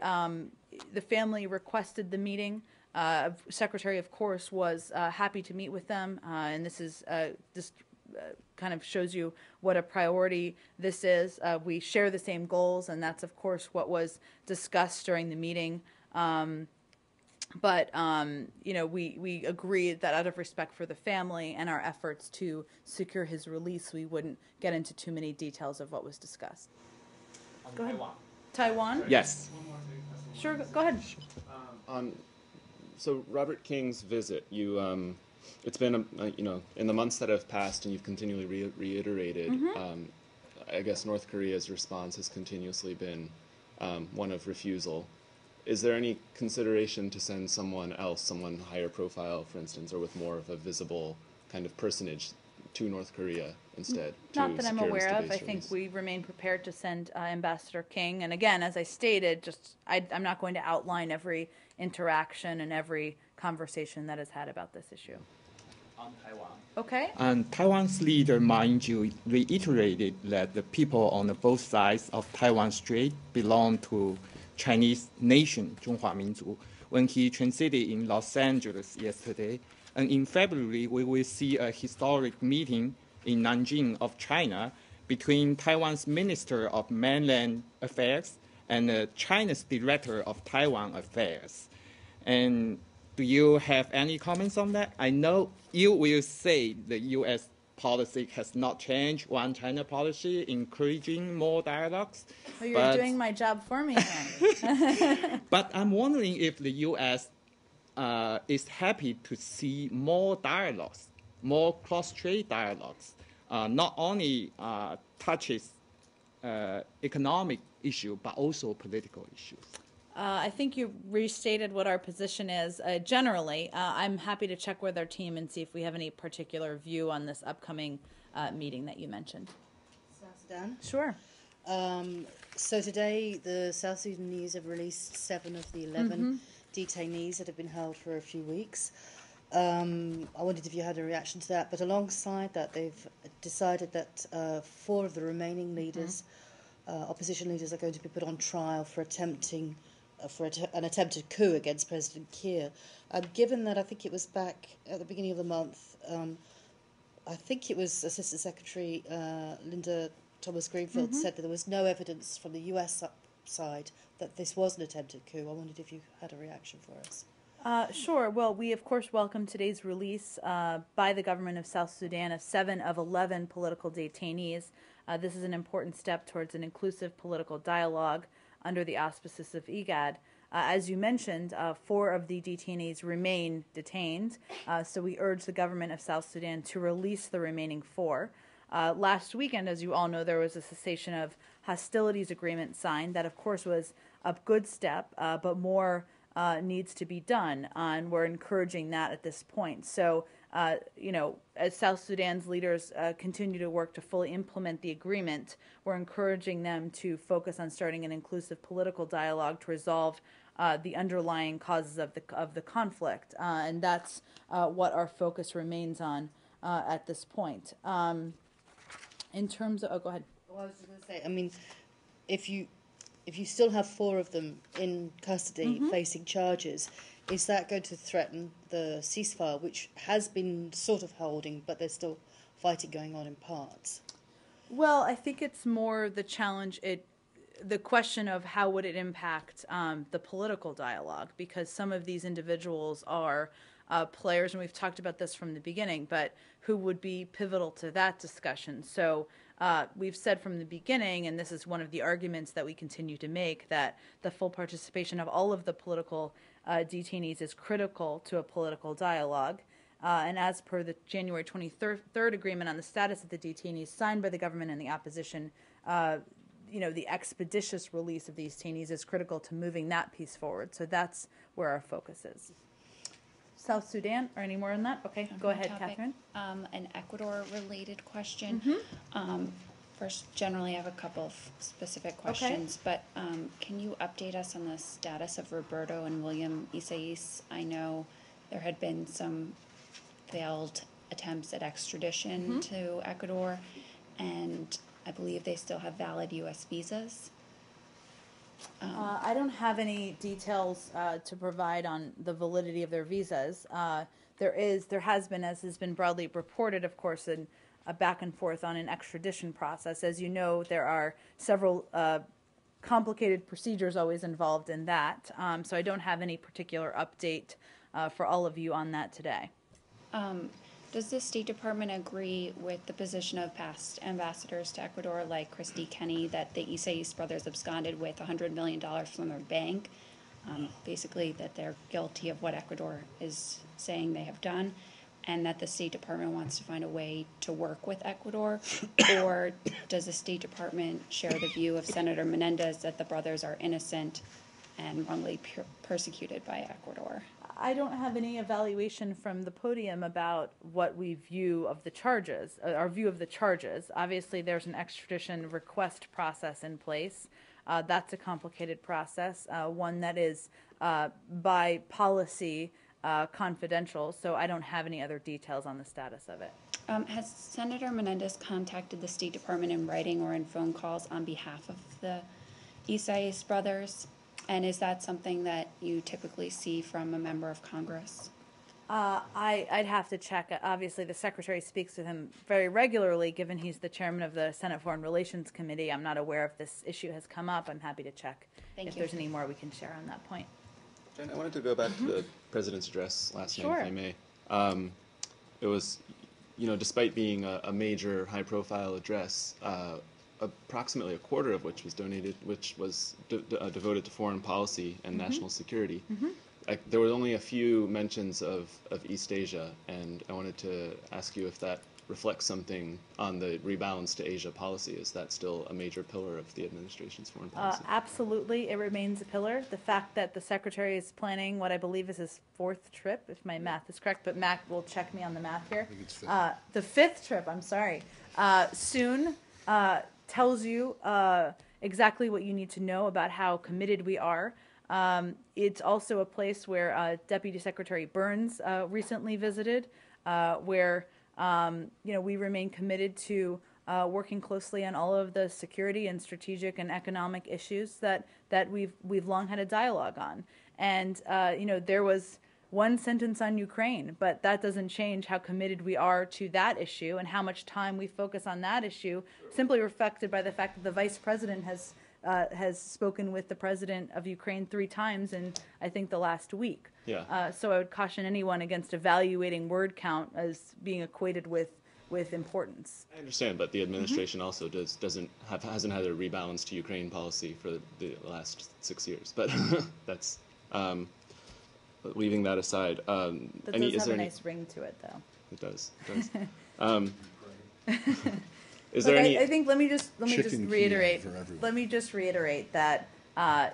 family requested the meeting. Secretary, of course, was happy to meet with them, and this is kind of shows you what a priority this is. We share the same goals, and that's, of course, what was discussed during the meeting. You know, we agreed that out of respect for the family and our efforts to secure his release, we wouldn't get into too many details of what was discussed. Go ahead. Taiwan? Yes. Sure, go ahead. So Robert King's visit, it's been, you know, in the months that have passed and you've continually reiterated, I guess North Korea's response has continuously been one of refusal. Is there any consideration to send someone else, someone higher profile, for instance, or with more of a visible kind of personage to North Korea instead? Not that I'm aware of. I think we remain prepared to send Ambassador King. And again, as I stated, I'm not going to outline every interaction and every conversation that is had about this issue. On Taiwan. Okay. And Taiwan's leader, Ma Ying-jeou, reiterated that the people on both sides of Taiwan Strait belong to Chinese nation, Zhonghua Minzhu, when he transited in Los Angeles yesterday. And in February, we will see a historic meeting in Nanjing of China between Taiwan's Minister of Mainland Affairs and China's Director of Taiwan Affairs. And do you have any comments on that? I know you will say the U.S. policy has not changed, one China policy, encouraging more dialogues. Well, you're doing my job for me then. But I'm wondering if the U.S. is happy to see more dialogues, more cross-strait dialogues, not only touches economic issue, but also political issues. I think you restated what our position is generally. I'm happy to check with our team and see if we have any particular view on this upcoming meeting that you mentioned. South Sudan? Sure. So today the South Sudanese have released 7 of the 11 detainees that have been held for a few weeks. I wondered if you had a reaction to that, but alongside that they've decided that 4 of the remaining leaders, opposition leaders, are going to be put on trial for attempting an attempted coup against President Kiir. Given that, I think it was back at the beginning of the month, I think it was Assistant Secretary Linda Thomas-Greenfield said that there was no evidence from the US side that this was an attempted coup. I wondered if you had a reaction for us. Sure. Well, we, of course, welcome today's release by the government of South Sudan of 7 of 11 political detainees. This is an important step towards an inclusive political dialogue under the auspices of IGAD. As you mentioned, 4 of the detainees remain detained, so we urge the government of South Sudan to release the remaining 4. Last weekend, as you all know, there was a cessation of hostilities agreement signed. That, of course, was a good step, but more needs to be done, and we're encouraging that at this point. So, you know, as South Sudan's leaders continue to work to fully implement the agreement, we're encouraging them to focus on starting an inclusive political dialogue to resolve the underlying causes of the conflict, and that's what our focus remains on at this point. In terms of, oh, go ahead. Well, I was just going to say, I mean, if you still have 4 of them in custody facing charges, is that going to threaten the ceasefire, which has been sort of holding, but there's still fighting going on in parts? Well, I think it's more the challenge, the question of how would it impact the political dialogue, because some of these individuals are players, and we've talked about this from the beginning, but who would be pivotal to that discussion. So we've said from the beginning, and this is one of the arguments that we continue to make, that the full participation of all of the political detainees is critical to a political dialogue. And as per the January 23rd agreement on the status of the detainees signed by the government and the opposition, you know, the expeditious release of these detainees is critical to moving that piece forward. So that's where our focus is. South Sudan, or any more on that? Okay, go ahead, Catherine. An Ecuador-related question. First, generally I have a couple of specific questions, but can you update us on the status of Roberto and William Isais? I know there had been some failed attempts at extradition to Ecuador, and I believe they still have valid U.S. visas. I don't have any details to provide on the validity of their visas. There has been, as has been broadly reported, of course, a back and forth on an extradition process. As you know, there are several complicated procedures always involved in that. So I don't have any particular update for all of you on that today. Does the State Department agree with the position of past ambassadors to Ecuador, like Christy Kenny, that the Isais brothers absconded with $100 million from their bank, basically that they're guilty of what Ecuador is saying they have done, and that the State Department wants to find a way to work with Ecuador? Or does the State Department share the view of Senator Menendez that the brothers are innocent and wrongly persecuted by Ecuador? I don't have any evaluation from the podium about what we view of the charges, our view of the charges. Obviously, there's an extradition request process in place. That's a complicated process, one that is by policy confidential, so I don't have any other details on the status of it. Has Senator Menendez contacted the State Department in writing or in phone calls on behalf of the Isais brothers? And is that something that you typically see from a member of Congress? I'd have to check. Obviously, the Secretary speaks with him very regularly, given he's the chairman of the Senate Foreign Relations Committee. I'm not aware if this issue has come up. I'm happy to check if there's any more we can share on that point. Jen, I wanted to go back to the President's address last night, if I may. It was, you know, despite being a major high-profile address, approximately a quarter of which was donated, which was devoted to foreign policy and national security. There were only a few mentions of East Asia, and I wanted to ask you if that reflects something on the rebalance to Asia policy. Is that still a major pillar of the administration's foreign policy? Absolutely, it remains a pillar. The fact that the Secretary is planning what I believe is his 4th trip, if my math is correct, but Mac will check me on the math here. I think it's 5th. The 5th trip, I'm sorry, soon. Tells you exactly what you need to know about how committed we are. It's also a place where Deputy Secretary Burns recently visited, where you know, we remain committed to working closely on all of the security and strategic and economic issues that we've long had a dialogue on. And you know, there was one sentence on Ukraine, but that doesn't change how committed we are to that issue and how much time we focus on that issue, simply reflected by the fact that the Vice President has has spoken with the president of Ukraine 3 times in, I think, the last week. Yeah. So I would caution anyone against evaluating word count as being equated with importance. I understand, but the administration also hasn't had a rebalance to Ukraine policy for the last 6 years. But that's leaving that aside. That does have a nice ring to it, though. It does. It does. Is there any? I think let me just reiterate that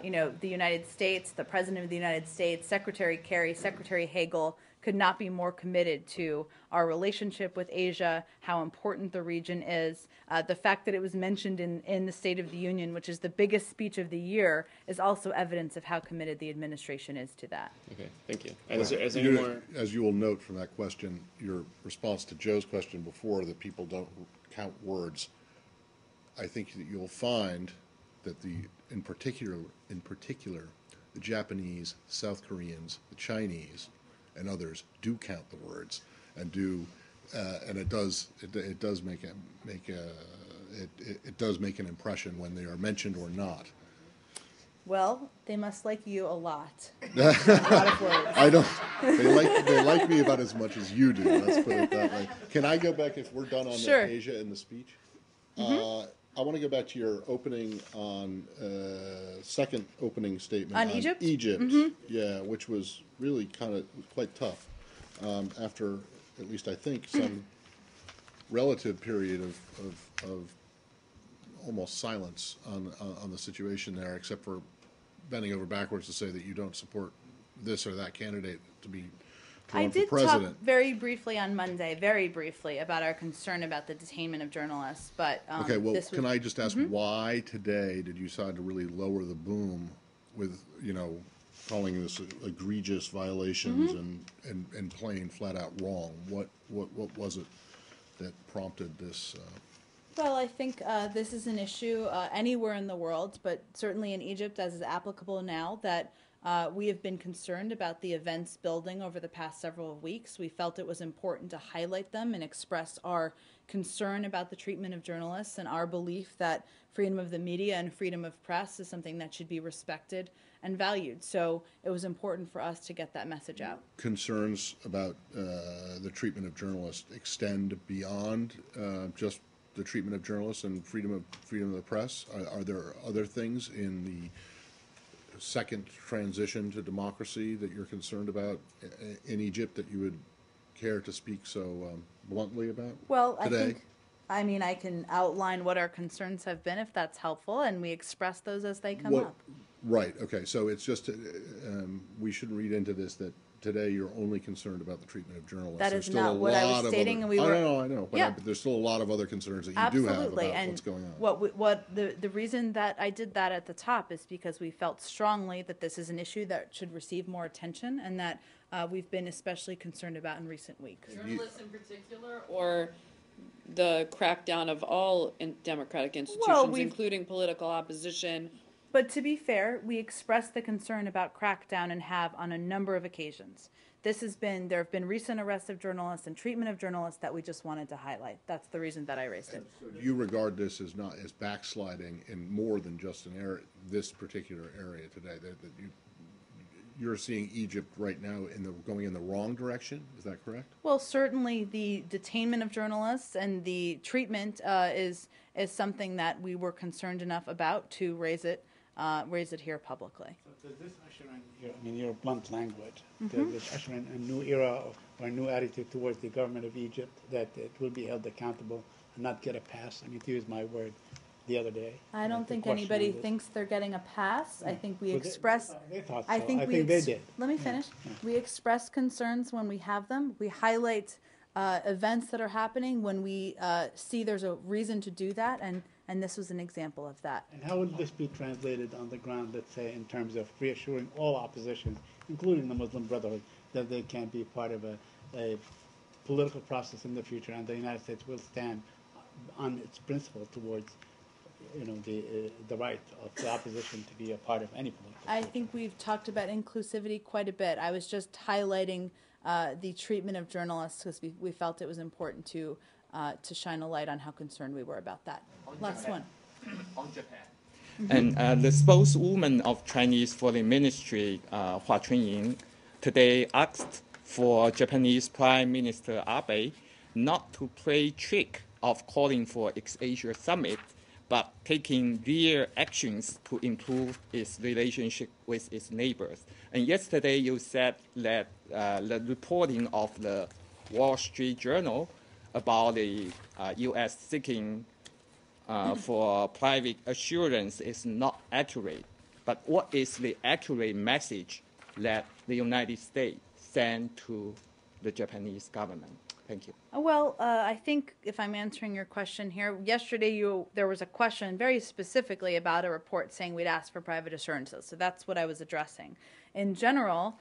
you know, the United States, the President of the United States, Secretary Kerry, Secretary Hagel, could not be more committed to our relationship with Asia, how important the region is. The fact that it was mentioned in the State of the Union, which is the biggest speech of the year, is also evidence of how committed the administration is to that. Okay, thank you. And well, is there any more? As you will note from that question, your response to Joe's question before, that people don't count words, I think that you'll find that in particular, the Japanese, South Koreans, the Chinese, and others do count the words, and do, and it does make an impression when they are mentioned or not. Well, they must like you a lot. I don't. They like me about as much as you do. Let's put it that way. Can I go back, if we're done on sure. Asia and the speech? I want to go back to your opening on second opening statement on Egypt. Yeah, which was really kind of quite tough after, at least I think, some relative period of almost silence on the situation there, except for bending over backwards to say that you don't support this or that candidate to be. I did talk very briefly on Monday, about our concern about the detainment of journalists. But okay, well, can I just ask why today did you decide to really lower the boom with, you know, calling this egregious violations and plain flat out wrong? What was it that prompted this? Well, I think this is an issue anywhere in the world, but certainly in Egypt, as is applicable now, that. We have been concerned about the events building over the past several weeks. We felt it was important to highlight them and express our concern about the treatment of journalists and our belief that freedom of the media and freedom of press is something that should be respected and valued. So it was important for us to get that message out. Concerns about the treatment of journalists extend beyond just the treatment of journalists and freedom of the press. Are there other things in the second transition to democracy that you're concerned about in Egypt that you would care to speak so bluntly about? Well, today? I can outline what our concerns have been, if that's helpful, and we express those as they come up. Right. Okay. So it's just we shouldn't read into this that today you're only concerned about the treatment of journalists. That is not what I was stating. I know. But, yeah. But there's still a lot of other concerns that you do have about what's going on. The reason that I did that at the top is because we felt strongly that this is an issue that should receive more attention and that we've been especially concerned about in recent weeks. Journalists in particular, or the crackdown of all democratic institutions, including political opposition. But to be fair, we expressed the concern about crackdown and have on a number of occasions. There have been recent arrests of journalists and treatment of journalists that we just wanted to highlight. That's the reason that I raised it. So you regard this as not as backsliding in more than just an area, this particular area today. That you're seeing Egypt right now going in the wrong direction. Is that correct? Well, certainly the detainment of journalists and the treatment is something that we were concerned enough about to raise it. Here publicly. So does this usher in, your blunt language, does this usher in a new era or a new attitude towards the government of Egypt, that it will be held accountable and not get a pass? I mean, to use my word the other day. I don't think anybody thinks they're getting a pass. Yeah. I think we express... They thought so. I think they did. Let me finish. Yeah. We express concerns when we have them. We highlight events that are happening when we see there's a reason to do that, and this was an example of that. And how would this be translated on the ground, let's say, in terms of reassuring all opposition, including the Muslim Brotherhood, that they can be part of a political process in the future, and the United States will stand on its principle towards, the right of the opposition to be a part of any political process? I think we've talked about inclusivity quite a bit. I was just highlighting the treatment of journalists because we felt it was important to shine a light on how concerned we were about that. On Last Japan. One. On Japan. And the spokeswoman of Chinese Foreign Ministry, Hua Chunying, today asked for Japanese Prime Minister Abe not to play trick of calling for East-Asia Summit, but taking real actions to improve its relationship with its neighbors. And yesterday you said that the reporting of the Wall Street Journal about the U.S. seeking for private assurance is not accurate. But what is the accurate message that the United States sent to the Japanese government? Thank you. Well, I think if I'm answering your question here, yesterday there was a question very specifically about a report saying we'd asked for private assurances. So that's what I was addressing. In general,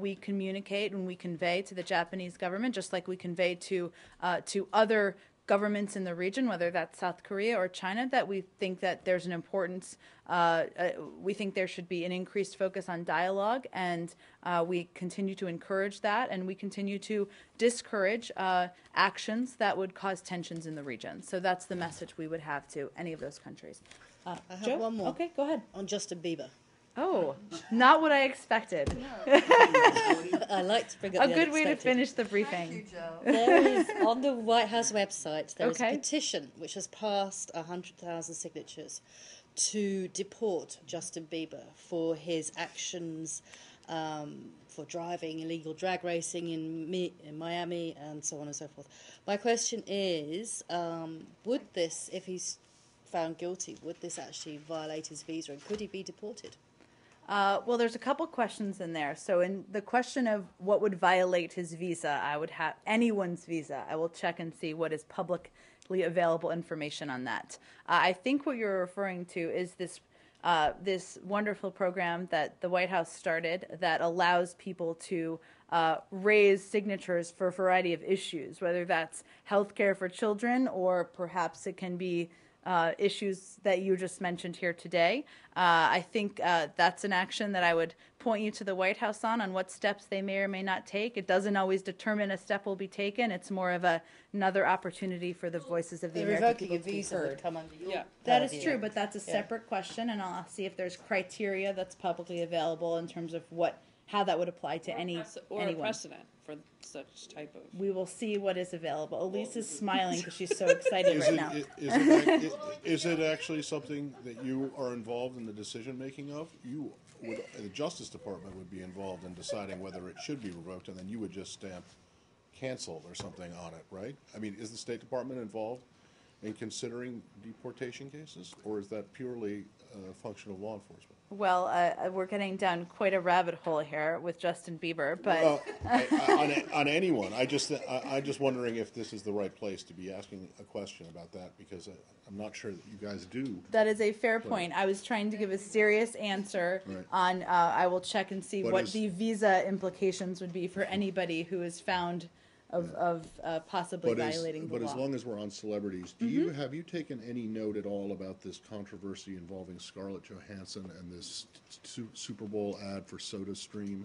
we communicate and we convey to the Japanese government, just like we convey to other governments in the region, whether that's South Korea or China, that we think that there's an importance. We think there should be an increased focus on dialogue, and we continue to encourage that, and we continue to discourage actions that would cause tensions in the region. So that's the message we would have to any of those countries. I have Joe? One more. Okay, go ahead. On Justin Bieber. Oh, not what I expected. No. I like to bring up a good way to finish the briefing. Thank you, Joe. There is, on the White House website, there is a petition which has passed 100,000 signatures to deport Justin Bieber for his actions for driving, illegal drag racing in Miami, and so on and so forth. My question is, would this, if he's found guilty, would this actually violate his visa, and could he be deported? Well, there's a couple questions in there. So in the question of what would violate his visa, I would have anyone's visa. I will check and see what is publicly available information on that. I think what you're referring to is this wonderful program that the White House started that allows people to raise signatures for a variety of issues, whether that's healthcare for children or perhaps it can be issues that you just mentioned here today. I think that's an action that I would point you to the White House on what steps they may or may not take. It doesn't always determine a step will be taken. It's more of another opportunity for the voices of the American people to be heard. That is true, but that's a separate question, and I'll see if there's criteria that's publicly available in terms of how that would apply to anyone. A precedent for such type of... We will see what is available. Elise is smiling because she's so excited right now. Is it actually something that you are involved in the decision-making of? The Justice Department would be involved in deciding whether it should be revoked, and then you would just stamp canceled or something on it, right? I mean, is the State Department involved in considering deportation cases, or is that purely a function of law enforcement? Well, we're getting down quite a rabbit hole here with Justin Bieber, but on anyone, I just wondering if this is the right place to be asking a question about that, because I'm not sure that you guys do. That is a fair point. I was trying to give a serious answer on. I will check and see what the visa implications would be for anybody who is found of possibly violating the law. But as long as we're on celebrities, have you taken any note at all about this controversy involving Scarlett Johansson and this Super Bowl ad for SodaStream,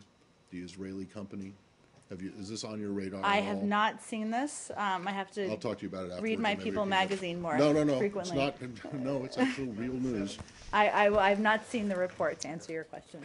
the Israeli company? Is this on your radar? I have not seen this. I have to. I'll talk to you about it after. Read my People magazine more. No, frequently. It's not. No, it's actual real news. I've not seen the report. To answer your question.